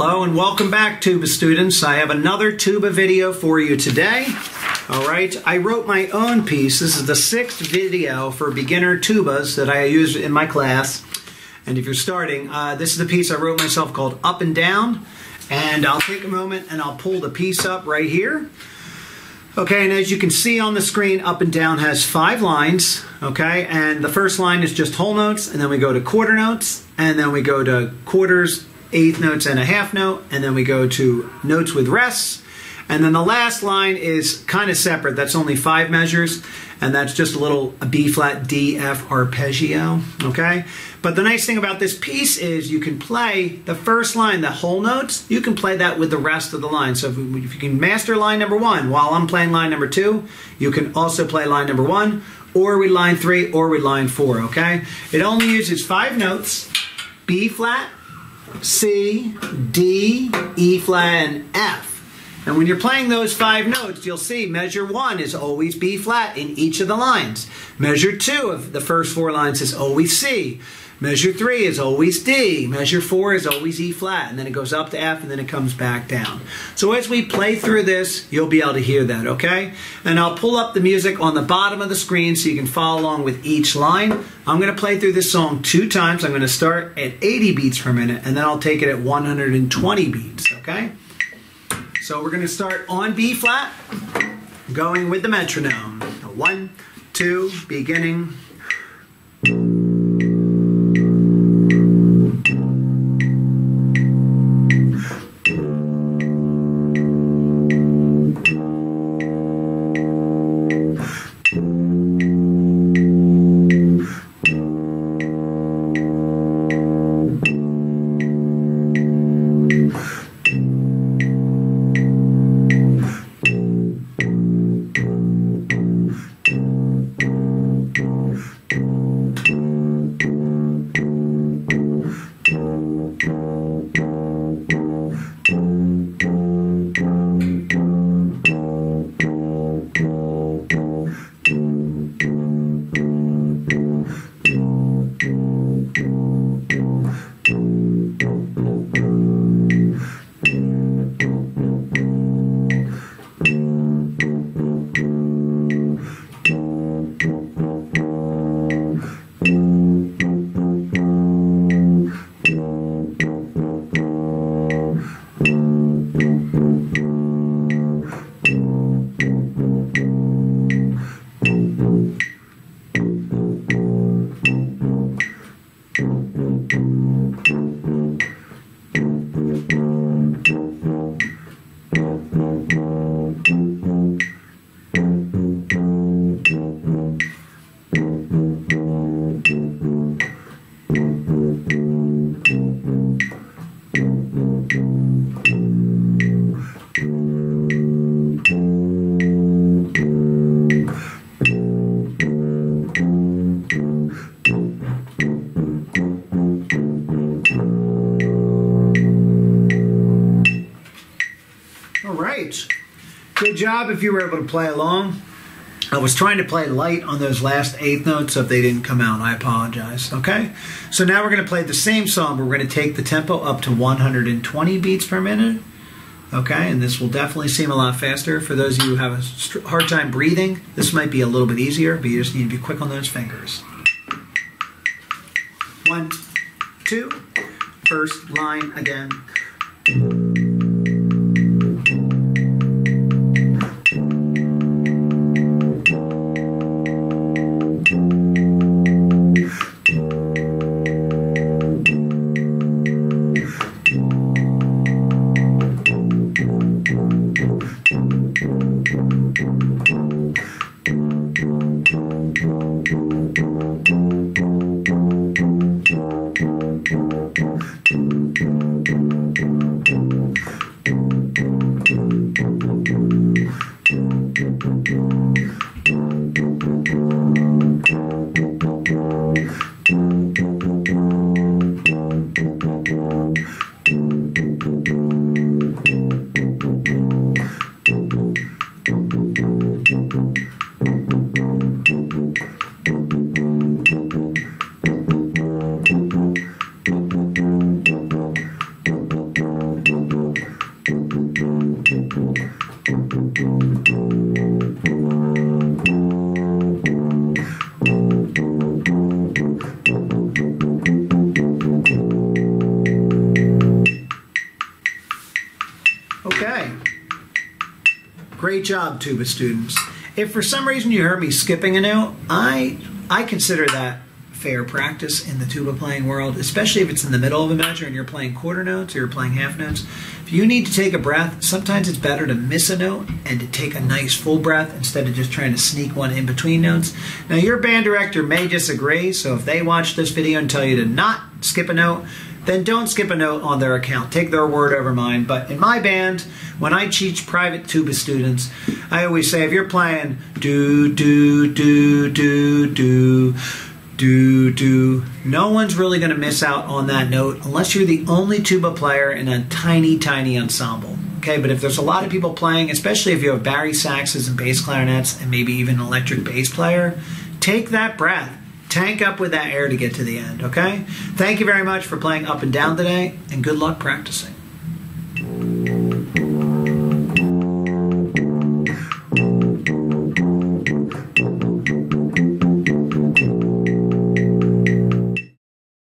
Hello and welcome back, tuba students. I have another tuba video for you today. All right, I wrote my own piece. This is the 6th video for beginner tubas that I use in my class. And if you're starting, this is the piece I wrote myself called Up and Down. And I'll take a moment and I'll pull the piece up right here. Okay, and as you can see on the screen, Up and Down has 5 lines, okay? And the first line is just whole notes, and then we go to quarter notes, and then we go to quarters, eighth notes and a half note, and then we go to notes with rests, and then the last line is kind of separate. That's only 5 measures, and that's just a little B flat D F arpeggio, okay? But the nice thing about this piece is you can play the first line, the whole notes, you can play that with the rest of the line. So if you can master line number 1 while I'm playing line number 2, you can also play line number 1, or with line 3, or with line 4, okay? It only uses 5 notes, B flat, C, D, E flat, and F. And when you're playing those 5 notes, you'll see measure 1 is always B flat in each of the lines. Measure 2 of the first 4 lines is always C. Measure 3 is always D. Measure 4 is always E flat. And then it goes up to F and then it comes back down. So as we play through this, you'll be able to hear that, okay? And I'll pull up the music on the bottom of the screen so you can follow along with each line. I'm going to play through this song 2 times. I'm going to start at 80 beats per minute and then I'll take it at 120 beats, okay? So we're going to start on B flat, going with the metronome. 1, 2, beginning. Good job if you were able to play along. I was trying to play light on those last 8th notes, so if they didn't come out, I apologize, okay? So now we're going to play the same song, but we're going to take the tempo up to 120 beats per minute, okay? And this will definitely seem a lot faster. For those of you who have a hard time breathing, this might be a little bit easier, but you just need to be quick on those fingers. 1, 2, first line again. great job, tuba students. If for some reason you heard me skipping a note, I consider that fair practice in the tuba playing world, especially if it's in the middle of a measure and you're playing quarter notes or you're playing half notes. If you need to take a breath, sometimes it's better to miss a note and to take a nice full breath instead of just trying to sneak one in between notes. Now your band director may disagree, so if they watch this video and tell you to not skip a note, then don't skip a note on their account. Take their word over mine. But in my band, when I teach private tuba students, I always say, if you're playing do, do, do, do, do, do, do, no one's really going to miss out on that note unless you're the only tuba player in a tiny, tiny ensemble. Okay, but if there's a lot of people playing, especially if you have bari saxes and bass clarinets and maybe even an electric bass player, take that breath. Tank up with that air to get to the end, okay? Thank you very much for playing up and down today, and good luck practicing.